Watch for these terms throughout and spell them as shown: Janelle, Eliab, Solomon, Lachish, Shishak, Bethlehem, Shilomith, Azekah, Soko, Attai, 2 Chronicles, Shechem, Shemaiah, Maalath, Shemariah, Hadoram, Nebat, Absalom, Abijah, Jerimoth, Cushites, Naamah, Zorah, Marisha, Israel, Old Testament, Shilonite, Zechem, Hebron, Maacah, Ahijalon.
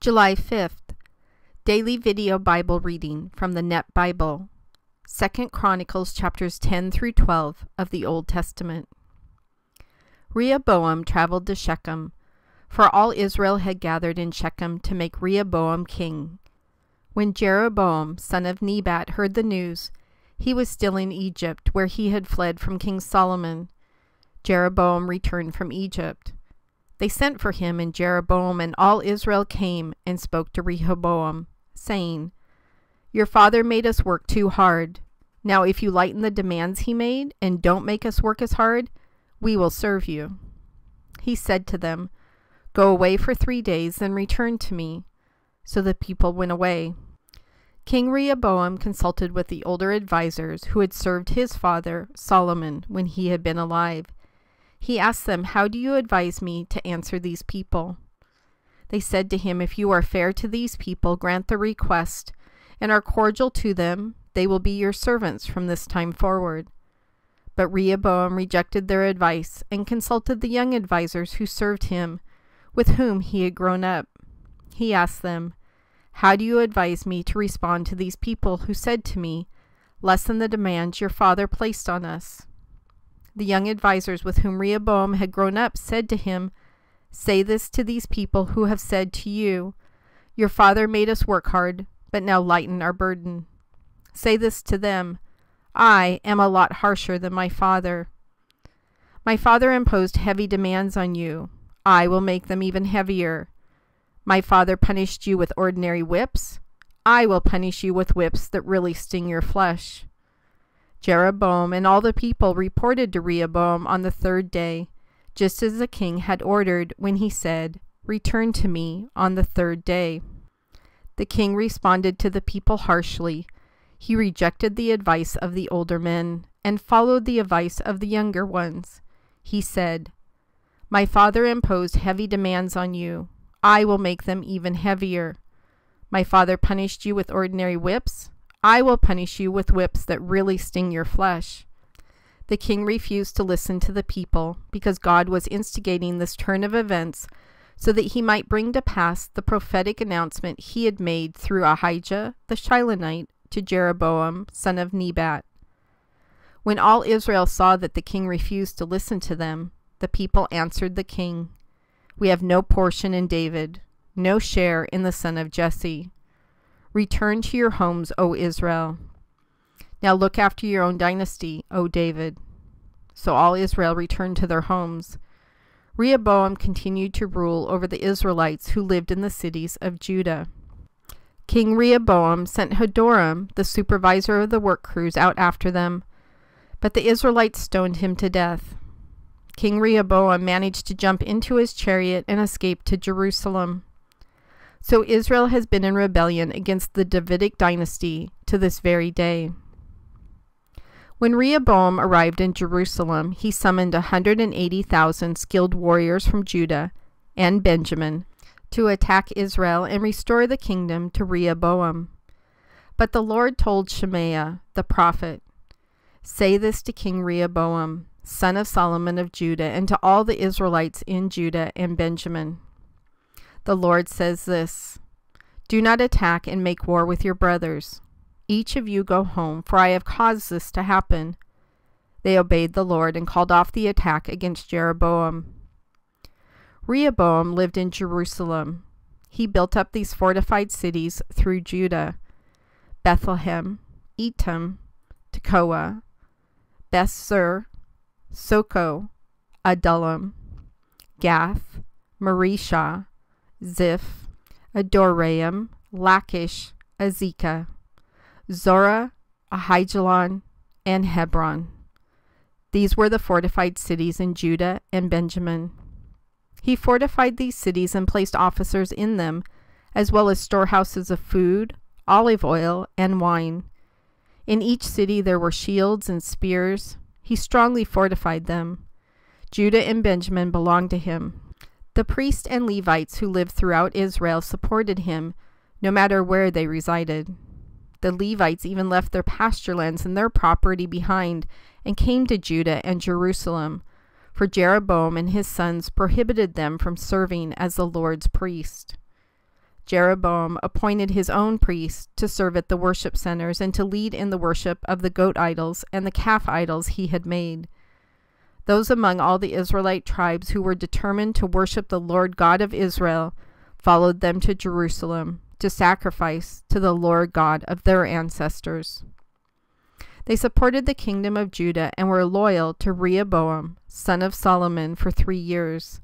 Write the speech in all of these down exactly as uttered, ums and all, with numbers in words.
July fifth, Daily Video Bible Reading from the N E T Bible, Second Chronicles chapters ten through twelve of the Old Testament. Rehoboam traveled to Shechem, for all Israel had gathered in Shechem to make Rehoboam king. When Jeroboam, son of Nebat, heard the news, he was still in Egypt, where he had fled from King Solomon. Jeroboam returned from Egypt. They sent for him, and Jeroboam and all Israel came and spoke to Rehoboam, saying, "Your father made us work too hard. Now if you lighten the demands he made and don't make us work as hard, we will serve you." He said to them, "Go away for three days, then return to me." So the people went away. King Rehoboam consulted with the older advisers who had served his father, Solomon, when he had been alive. He asked them, "How do you advise me to answer these people?" They said to him, "If you are fair to these people, grant the request, and are cordial to them, they will be your servants from this time forward." But Rehoboam rejected their advice and consulted the young advisers who served him, with whom he had grown up. He asked them, "How do you advise me to respond to these people who said to me, 'Lessen the demands your father placed on us'?" The young advisers with whom Rehoboam had grown up said to him, "Say this to these people who have said to you, 'Your father made us work hard, but now lighten our burden.' Say this to them, 'I am a lot harsher than my father. My father imposed heavy demands on you. I will make them even heavier. My father punished you with ordinary whips. I will punish you with whips that really sting your flesh." Jeroboam and all the people reported to Rehoboam on the third day, just as the king had ordered when he said, "Return to me on the third day." The king responded to the people harshly. He rejected the advice of the older men and followed the advice of the younger ones. He said, "My father imposed heavy demands on you. I will make them even heavier. My father punished you with ordinary whips. I will punish you with whips that really sting your flesh." The king refused to listen to the people because God was instigating this turn of events so that he might bring to pass the prophetic announcement he had made through Ahijah the Shilonite to Jeroboam, son of Nebat. When all Israel saw that the king refused to listen to them, the people answered the king, "We have no portion in David, no share in the son of Jesse. Return to your homes, O Israel. Now look after your own dynasty, O David." So all Israel returned to their homes. Rehoboam continued to rule over the Israelites who lived in the cities of Judah. King Rehoboam sent Hadoram, the supervisor of the work crews, out after them, but the Israelites stoned him to death. King Rehoboam managed to jump into his chariot and escape to Jerusalem. So Israel has been in rebellion against the Davidic dynasty to this very day. When Rehoboam arrived in Jerusalem, he summoned one hundred eighty thousand skilled warriors from Judah and Benjamin to attack Israel and restore the kingdom to Rehoboam. But the Lord told Shemaiah the prophet, "Say this to King Rehoboam, son of Solomon of Judah, and to all the Israelites in Judah and Benjamin. The Lord says this, 'Do not attack and make war with your brothers. Each of you go home, for I have caused this to happen.'" They obeyed the Lord and called off the attack against Jeroboam. Rehoboam lived in Jerusalem. He built up these fortified cities through Judah: Bethlehem, Etam, Tekoa, Bethzur, Soko, Adullam, Gath, Marisha, Ziph, Adoraim, Lachish, Azekah, Zorah, Ahijalon, and Hebron. These were the fortified cities in Judah and Benjamin. He fortified these cities and placed officers in them, as well as storehouses of food, olive oil, and wine. In each city there were shields and spears. He strongly fortified them. Judah and Benjamin belonged to him. The priests and Levites who lived throughout Israel supported him, no matter where they resided. The Levites even left their pasture lands and their property behind and came to Judah and Jerusalem, for Jeroboam and his sons prohibited them from serving as the Lord's priest. Jeroboam appointed his own priests to serve at the worship centers and to lead in the worship of the goat idols and the calf idols he had made. Those among all the Israelite tribes who were determined to worship the Lord God of Israel followed them to Jerusalem to sacrifice to the Lord God of their ancestors. They supported the kingdom of Judah and were loyal to Rehoboam, son of Solomon, for three years.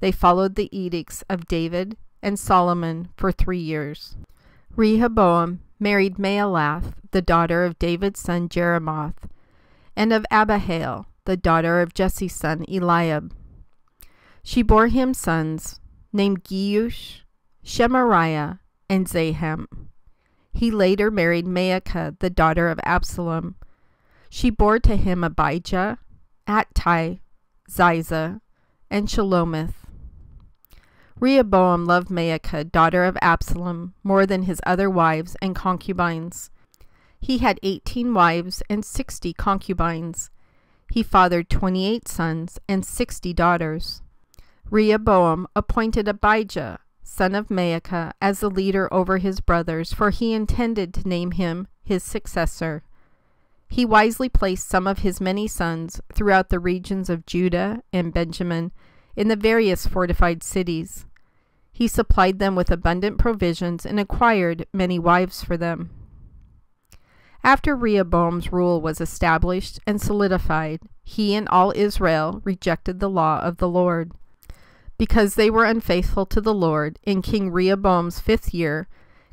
They followed the edicts of David and Solomon for three years. Rehoboam married Maalath, the daughter of David's son Jerimoth, and of Abihail, the daughter of Jesse's son Eliab. She bore him sons named Geush, Shemariah, and Zechem. He later married Maacah, the daughter of Absalom. She bore to him Abijah, Attai, Zizah, and Shilomith. Rehoboam loved Maacah, daughter of Absalom, more than his other wives and concubines. He had eighteen wives and sixty concubines. He fathered twenty-eight sons and sixty daughters. Rehoboam appointed Abijah, son of Maacah, as the leader over his brothers, for he intended to name him his successor. He wisely placed some of his many sons throughout the regions of Judah and Benjamin in the various fortified cities. He supplied them with abundant provisions and acquired many wives for them. After Rehoboam's rule was established and solidified, he and all Israel rejected the law of the Lord. Because they were unfaithful to the Lord, in King Rehoboam's fifth year,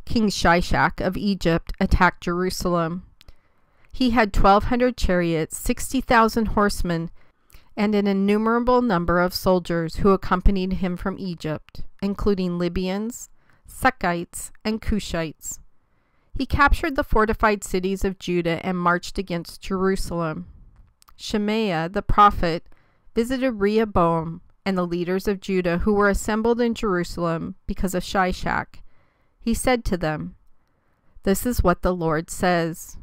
King Shishak of Egypt attacked Jerusalem. He had twelve hundred chariots, sixty thousand horsemen, and an innumerable number of soldiers who accompanied him from Egypt, including Libyans, Succites, and Cushites. He captured the fortified cities of Judah and marched against Jerusalem. Shemaiah the prophet visited Rehoboam and the leaders of Judah who were assembled in Jerusalem because of Shishak. He said to them, "This is what the Lord says.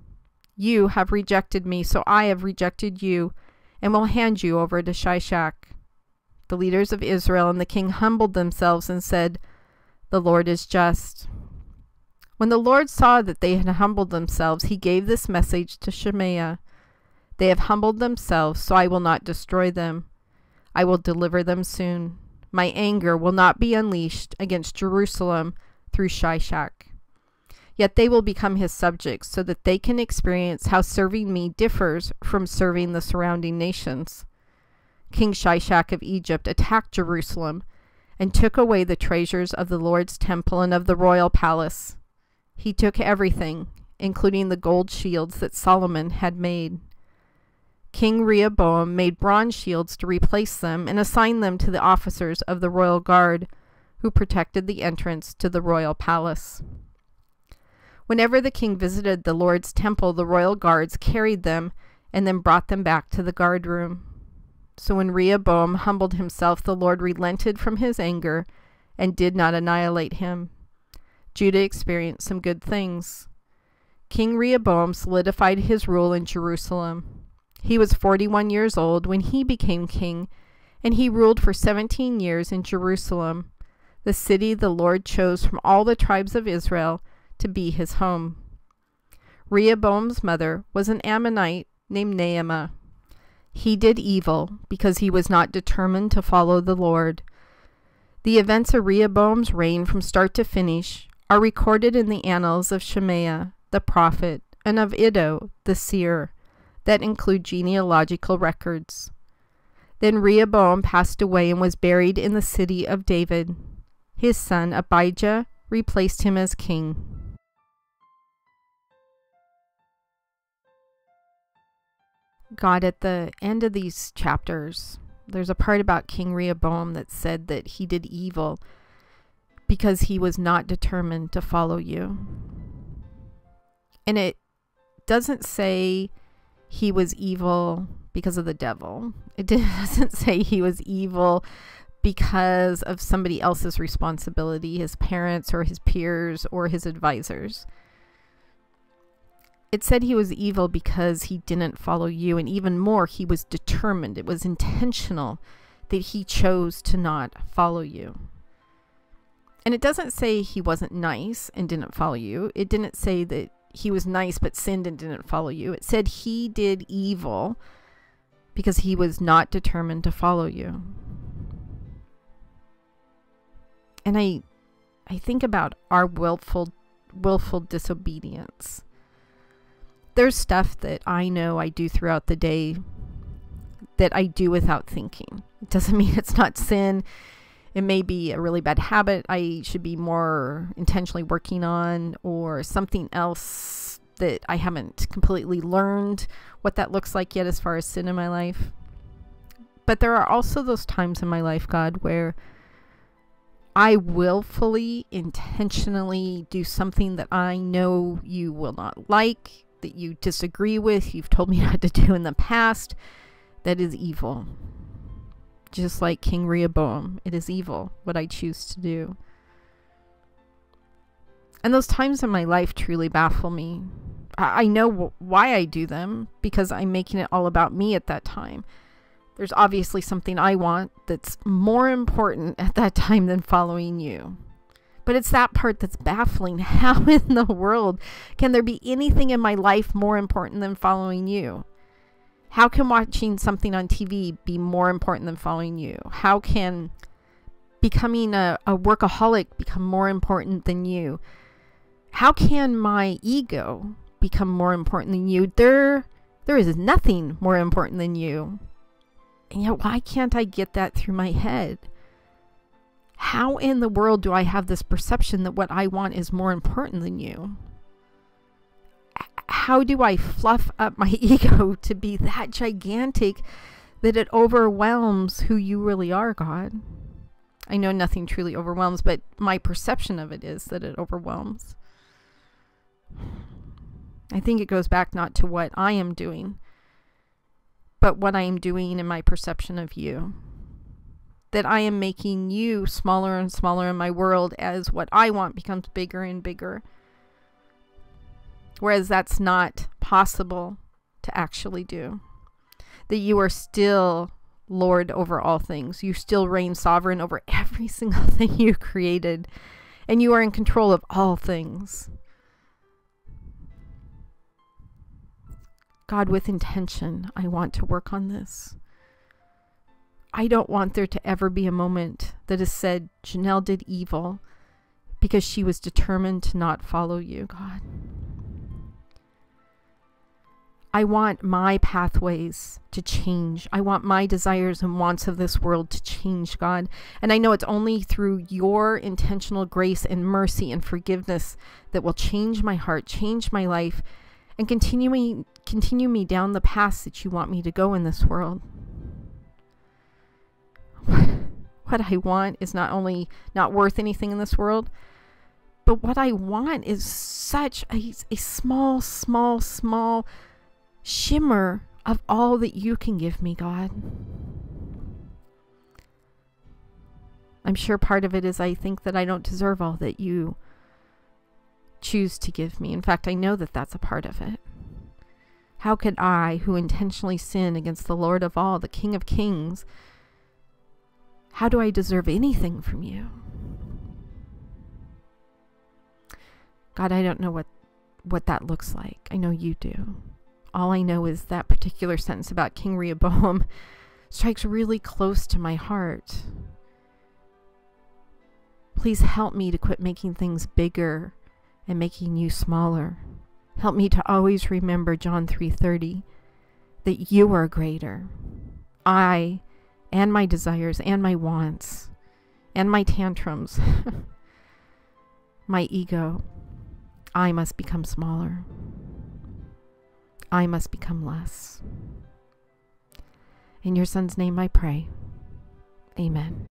You have rejected me, so I have rejected you, and will hand you over to Shishak." The leaders of Israel and the king humbled themselves and said, "The Lord is just." When the Lord saw that they had humbled themselves, he gave this message to Shemaiah: "They have humbled themselves, so I will not destroy them. I will deliver them soon. My anger will not be unleashed against Jerusalem through Shishak. Yet they will become his subjects so that they can experience how serving me differs from serving the surrounding nations." King Shishak of Egypt attacked Jerusalem and took away the treasures of the Lord's temple and of the royal palace. He took everything, including the gold shields that Solomon had made. King Rehoboam made bronze shields to replace them and assigned them to the officers of the royal guard, who protected the entrance to the royal palace. Whenever the king visited the Lord's temple, the royal guards carried them and then brought them back to the guard room. So when Rehoboam humbled himself, the Lord relented from his anger and did not annihilate him. Judah experienced some good things. King Rehoboam solidified his rule in Jerusalem. He was forty-one years old when he became king, and he ruled for seventeen years in Jerusalem, the city the Lord chose from all the tribes of Israel to be his home. Rehoboam's mother was an Ammonite named Naamah. He did evil because he was not determined to follow the Lord. The events of Rehoboam's reign from start to finish are recorded in the annals of Shemaiah the prophet and of Iddo the seer, that include genealogical records. Then Rehoboam passed away and was buried in the city of David. His son Abijah replaced him as king. God, at the end of these chapters, there's a part about King Rehoboam that said that he did evil because he was not determined to follow you. And it doesn't say he was evil because of the devil. It doesn't say he was evil because of somebody else's responsibility, his parents or his peers or his advisors. It said he was evil because he didn't follow you, and even more, he was determined. It was intentional that he chose to not follow you. And it doesn't say he wasn't nice and didn't follow you. It didn't say that he was nice but sinned and didn't follow you. It said he did evil because he was not determined to follow you. And I I think about our willful willful disobedience. There's stuff that I know I do throughout the day that I do without thinking. It doesn't mean it's not sin. It may be a really bad habit I should be more intentionally working on, or something else that I haven't completely learned what that looks like yet as far as sin in my life. But there are also those times in my life, God, where I willfully, intentionally do something that I know you will not like, that you disagree with, you've told me not to do in the past, that is evil. Just like King Rehoboam, it is evil what I choose to do. And those times in my life truly baffle me. I, I know wh why I do them, because I'm making it all about me at that time. There's obviously something I want that's more important at that time than following you. But it's that part that's baffling. How in the world can there be anything in my life more important than following you? How can watching something on T V be more important than following you? How can becoming a, a workaholic become more important than you? How can my ego become more important than you? There, there is nothing more important than you. And yet, why can't I get that through my head? How in the world do I have this perception that what I want is more important than you? How do I fluff up my ego to be that gigantic that it overwhelms who you really are, God? I know nothing truly overwhelms, but my perception of it is that it overwhelms. I think it goes back not to what I am doing, but what I am doing in my perception of you. That I am making you smaller and smaller in my world as what I want becomes bigger and bigger. Whereas that's not possible to actually do. That you are still Lord over all things. You still reign sovereign over every single thing you created. And you are in control of all things. God, with intention, I want to work on this. I don't want there to ever be a moment that is said, Janelle did evil because she was determined to not follow you, God. I want my pathways to change. I want my desires and wants of this world to change, God. And I know it's only through your intentional grace and mercy and forgiveness that will change my heart, change my life, and continue, continue me down the path that you want me to go in this world. What I want is not only not worth anything in this world, but what I want is such a, a small, small, small shimmer of all that you can give me, God. I'm sure part of it is I think that I don't deserve all that you choose to give me. In fact, I know that that's a part of it. How could I, who intentionally sin against the Lord of all, the King of Kings, how do I deserve anything from you? God, I don't know what, what that looks like. I know you do. All I know is that particular sentence about King Rehoboam strikes really close to my heart. Please help me to quit making things bigger and making you smaller. Help me to always remember John three thirty, that you are greater. I and my desires and my wants and my tantrums, my ego, I must become smaller. I must become less. In your son's name I pray. Amen.